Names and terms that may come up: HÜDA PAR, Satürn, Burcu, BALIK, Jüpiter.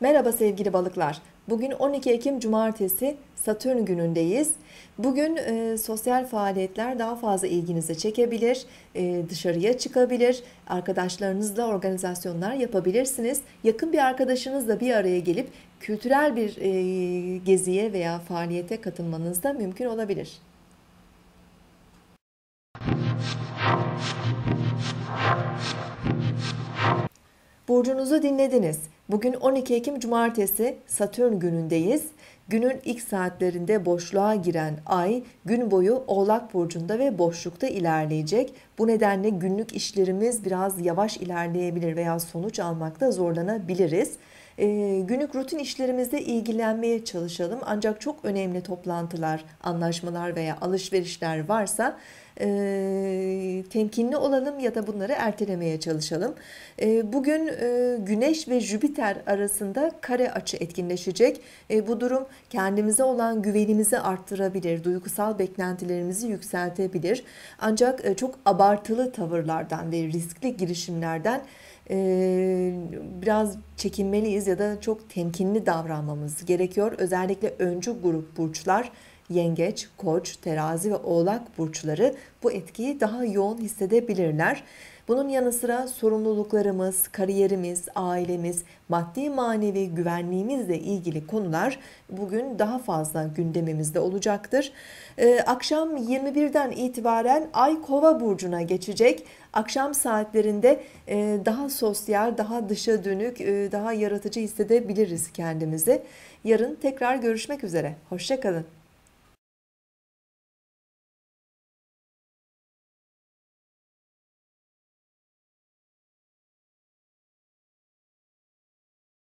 Merhaba sevgili balıklar. Bugün 12 Ekim Cumartesi, Satürn günündeyiz. Bugün sosyal faaliyetler daha fazla ilginizi çekebilir, dışarıya çıkabilir, arkadaşlarınızla organizasyonlar yapabilirsiniz. Yakın bir arkadaşınızla bir araya gelip kültürel bir geziye veya faaliyete katılmanız da mümkün olabilir. Burcunuzu dinlediniz. Bugün 12 Ekim Cumartesi, Satürn günündeyiz. Günün ilk saatlerinde boşluğa giren ay gün boyu Oğlak Burcu'nda ve boşlukta ilerleyecek. Bu nedenle günlük işlerimiz biraz yavaş ilerleyebilir veya sonuç almakta zorlanabiliriz. Günlük rutin işlerimizle ilgilenmeye çalışalım. Ancak çok önemli toplantılar, anlaşmalar veya alışverişler varsa temkinli olalım ya da bunları ertelemeye çalışalım. Bugün Güneş ve Jüpiter arasında kare açı etkinleşecek. Bu durum kendimize olan güvenimizi arttırabilir, duygusal beklentilerimizi yükseltebilir. Ancak çok abartılı tavırlardan ve riskli girişimlerden biraz çekinmeliyiz ya da çok temkinli davranmamız gerekiyor. Özellikle öncü grup burçlar, Yengeç, Koç, Terazi ve Oğlak burçları bu etkiyi daha yoğun hissedebilirler. Bunun yanı sıra sorumluluklarımız, kariyerimiz, ailemiz, maddi manevi güvenliğimizle ilgili konular bugün daha fazla gündemimizde olacaktır. Akşam 21'den itibaren Ay Kova burcuna geçecek. Akşam saatlerinde daha sosyal, daha dışa dönük, daha yaratıcı hissedebiliriz kendimizi. Yarın tekrar görüşmek üzere. Hoşça kalın.